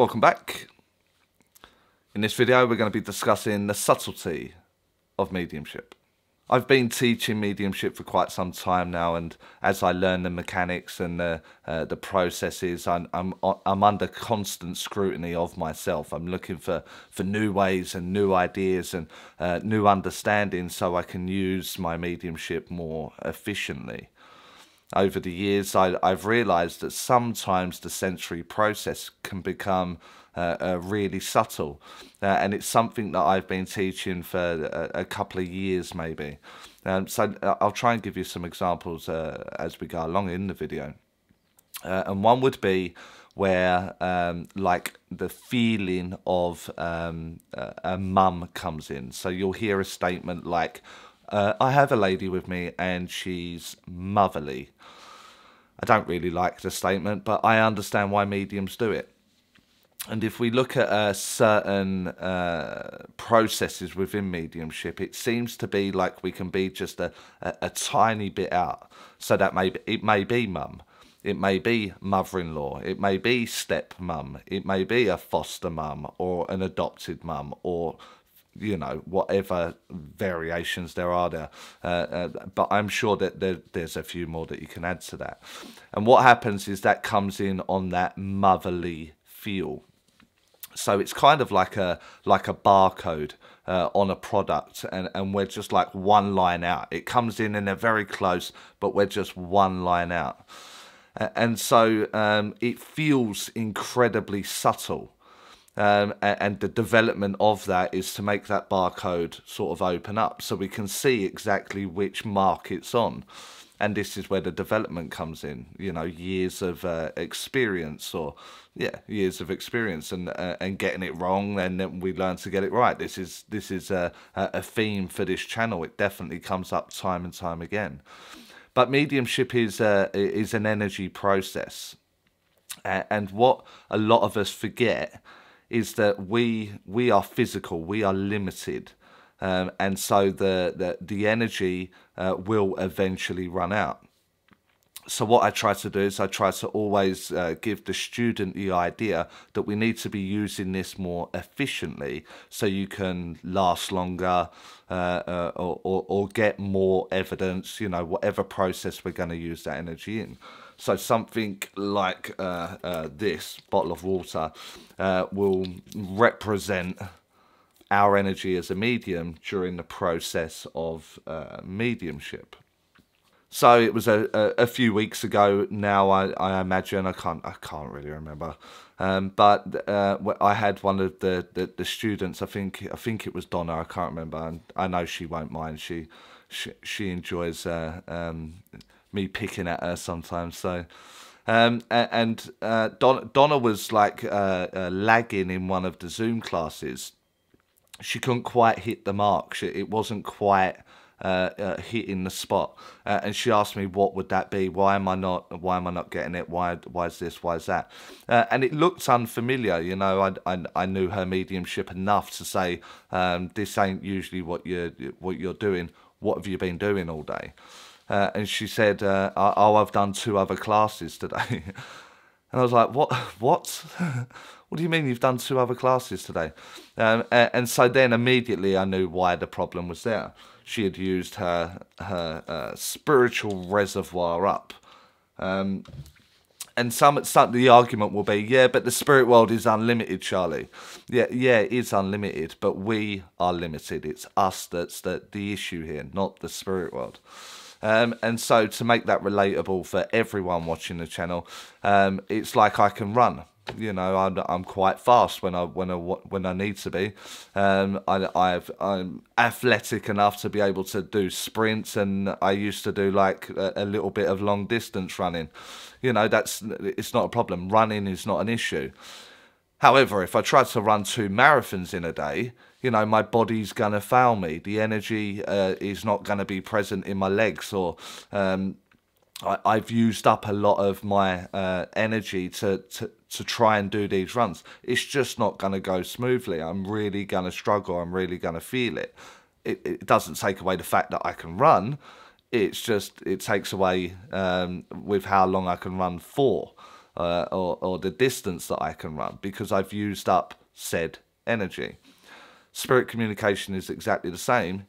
Welcome back. In this video we're going to be discussing the subtlety of mediumship. I've been teaching mediumship for quite some time now, and as I learn the mechanics and the processes, I'm under constant scrutiny of myself. I'm looking for new ways and new ideas and new understanding so I can use my mediumship more efficiently. Over the years, I've realised that sometimes the sensory process can become really subtle, and it's something that I've been teaching for a couple of years maybe. So I'll try and give you some examples as we go along in the video. And one would be where like the feeling of a mum comes in. So you'll hear a statement like, I have a lady with me and she's motherly. I don't really like the statement, but I understand why mediums do it. And if we look at certain processes within mediumship, it seems to be like we can be just a tiny bit out. So that it may be mum, it may be mother-in-law, it may be step-mum, it may be a foster mum or an adopted mum, or you know, whatever variations there are there, but I'm sure that there's a few more that you can add to that. And what happens is that comes in on that motherly feel. So it's kind of like a barcode on a product, and we're just like one line out. It comes in and they're very close, but we're just one line out. And so it feels incredibly subtle. And the development of that is to make that barcode sort of open up so we can see exactly which mark it's on. And this is where the development comes in, you know, years of experience, or yeah, years of experience and getting it wrong, and then we learn to get it right. This is a theme for this channel. It definitely comes up time and time again. But mediumship is an energy process, and what a lot of us forget is that we are physical, we are limited, and so the energy will eventually run out. So what I try to do is I try to always give the student the idea that we need to be using this more efficiently so you can last longer or get more evidence, you know, whatever process we're going to use that energy in. So something like this bottle of water will represent our energy as a medium during the process of mediumship. So it was a few weeks ago now, I imagine, I can't really remember, but I had one of the students, I think it was Donna, I can't remember, and I know she won't mind. She enjoys me picking at her sometimes. So Donna was like lagging in one of the Zoom classes. She couldn't quite hit the mark. It wasn't quite hitting the spot, and she asked me, what would that be? Why am I not getting it? Why is this? Why is that? And it looked unfamiliar, you know. I knew her mediumship enough to say, this ain't usually what you're doing. What have you been doing all day? And she said, oh, I've done 2 other classes today. And I was like, what? What do you mean you've done 2 other classes today? And so then immediately I knew why the problem was there. She had used her spiritual reservoir up. And some the argument will be, yeah, but the spirit world is unlimited, Charlie. Yeah, it is unlimited, but we are limited. It's us that's the issue here, not the spirit world. And so to make that relatable for everyone watching the channel, it's like I can run. You know, I'm quite fast when I need to be. I'm athletic enough to be able to do sprints, and I used to do like a little bit of long distance running. You know, it's not a problem. Running is not an issue. However, if I tried to run 2 marathons in a day, you know, my body's going to fail me. The energy is not going to be present in my legs, or I've used up a lot of my energy to try and do these runs. It's just not going to go smoothly. I'm really going to struggle. I'm really going to feel it. It doesn't take away the fact that I can run. It's just, it takes away with how long I can run for. or the distance that I can run, because I've used up said energy. Spirit communication is exactly the same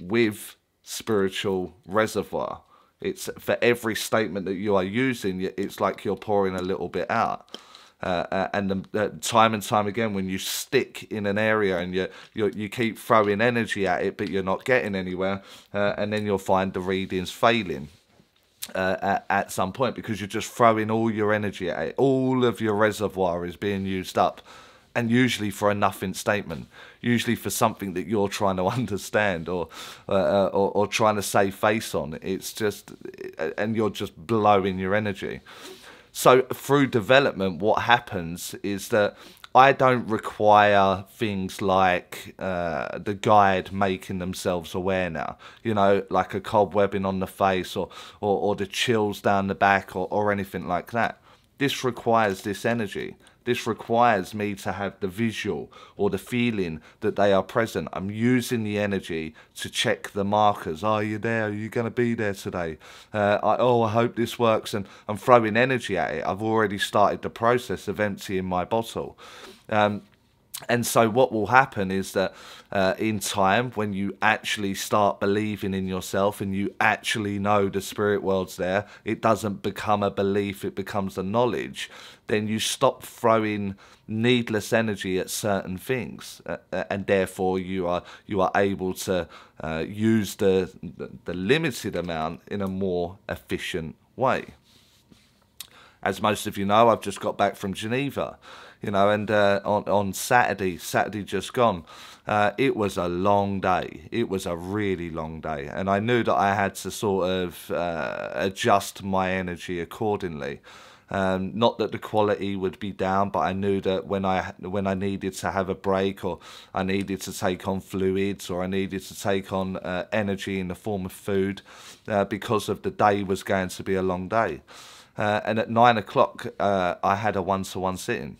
with spiritual reservoir. It's for every statement that you are using, it's like you're pouring a little bit out. And time again, when you stick in an area and you keep throwing energy at it, but you're not getting anywhere, and then you'll find the readings failing at some point, because you're just throwing all your energy at it. All of your reservoir is being used up, and usually for a nothing statement, usually for something that you're trying to understand or trying to save face on. It's just, and you're just blowing your energy. So through development, what happens is that I don't require things like the guide making themselves aware now, you know, like a cobwebbing on the face or the chills down the back or anything like that. This requires this energy. This requires me to have the visual or the feeling that they are present. I'm using the energy to check the markers. Are you there? Are you going to be there today? I hope this works. And I'm throwing energy at it. I've already started the process of emptying my bottle. And so what will happen is that in time, when you actually start believing in yourself and you actually know the spirit world's there, it doesn't become a belief, it becomes a knowledge. Then you stop throwing needless energy at certain things, and therefore you are able to use the limited amount in a more efficient way. As most of you know, I've just got back from Geneva, you know, and on Saturday just gone, it was a long day. It was a really long day. And I knew that I had to sort of adjust my energy accordingly. Not that the quality would be down, but I knew that when I needed to have a break, or I needed to take on fluids, or I needed to take on energy in the form of food, because of the day was going to be a long day. And at 9 o'clock, I had a one-to-one sitting.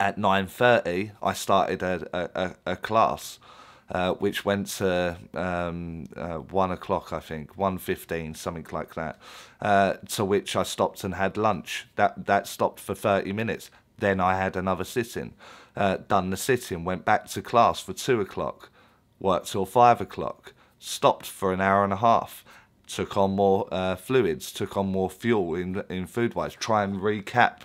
At 9:30, I started a class, which went to 1 o'clock, I think, 1:15, something like that. To which I stopped and had lunch. That stopped for 30 minutes. Then I had another sitting. Done the sitting, went back to class for 2 o'clock, worked till 5 o'clock, stopped for an hour and a half. Took on more fluids, took on more fuel in food-wise, try and recap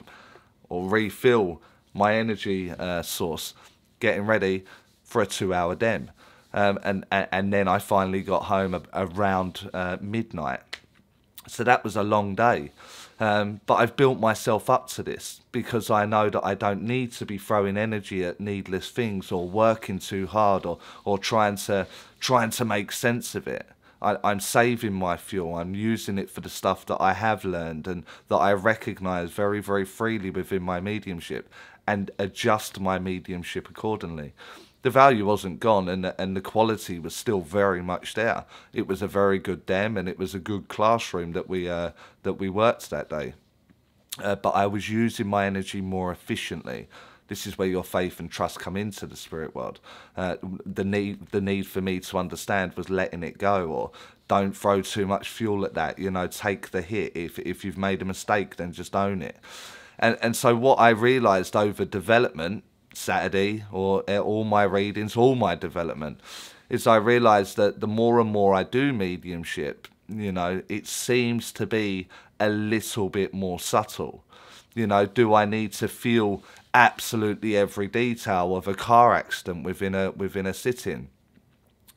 or refill my energy source, getting ready for a 2 hour dem. And then I finally got home around midnight. So that was a long day. But I've built myself up to this, because I know that I don't need to be throwing energy at needless things or working too hard or trying to make sense of it. I'm saving my fuel, I'm using it for the stuff that I have learned and that I recognise very, very freely within my mediumship, and adjust my mediumship accordingly. The value wasn't gone, and the quality was still very much there. It was a very good dem, and it was a good classroom that we worked that day. But I was using my energy more efficiently. This is where your faith and trust come into the spirit world. The need for me to understand was letting it go, or don't throw too much fuel at that. You know, take the hit. If you've made a mistake, then just own it. And so what I realised over development, Saturday, or all my readings, all my development, is I realised that the more and more I do mediumship, you know, it seems to be a little bit more subtle. You know, do I need to feel absolutely every detail of a car accident within a sitting?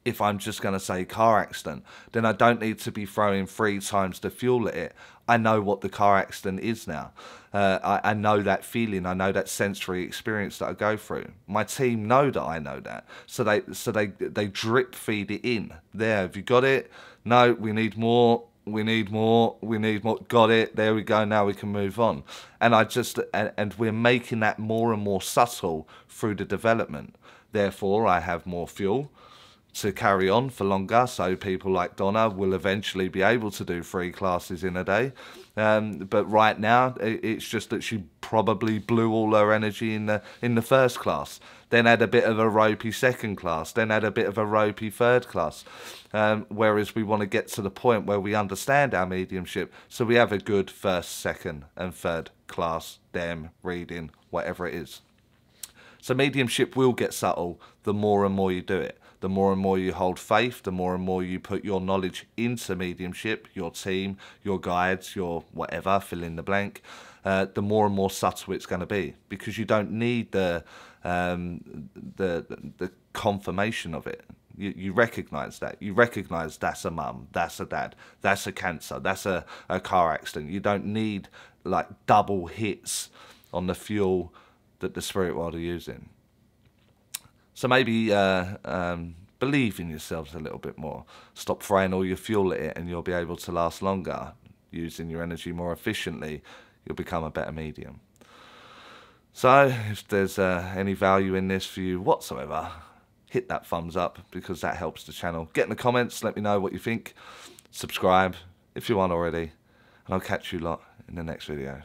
If I'm just going to say car accident, then I don't need to be throwing 3 times the fuel at it. I know what the car accident is now. I know that feeling. I know that sensory experience that I go through. My team know that I know that, so they drip feed it in. There, have you got it? No, we need more. We need more, we need more, got it, there we go, now we can move on. And we're making that more and more subtle through the development. Therefore, I have more fuel to carry on for longer, so people like Donna will eventually be able to do 3 classes in a day. But right now, it's just that she probably blew all her energy in the first class, then had a bit of a ropey second class, then had a bit of a ropey third class. Whereas we want to get to the point where we understand our mediumship, so we have a good first, second and third class DEM reading, whatever it is. So mediumship will get subtle the more and more you do it. The more and more you hold faith, the more and more you put your knowledge into mediumship, your team, your guides, your whatever, fill in the blank, the more and more subtle it's going to be, because you don't need the confirmation of it. You recognise that. You recognise that's a mum, that's a dad, that's a cancer, that's a car accident. You don't need like double hits on the fuel that the spirit world are using. So maybe believe in yourselves a little bit more. Stop throwing all your fuel at it and you'll be able to last longer. Using your energy more efficiently, you'll become a better medium. So if there's any value in this for you whatsoever, hit that thumbs up, because that helps the channel. Get in the comments, let me know what you think. Subscribe if you aren't already. And I'll catch you lot in the next video.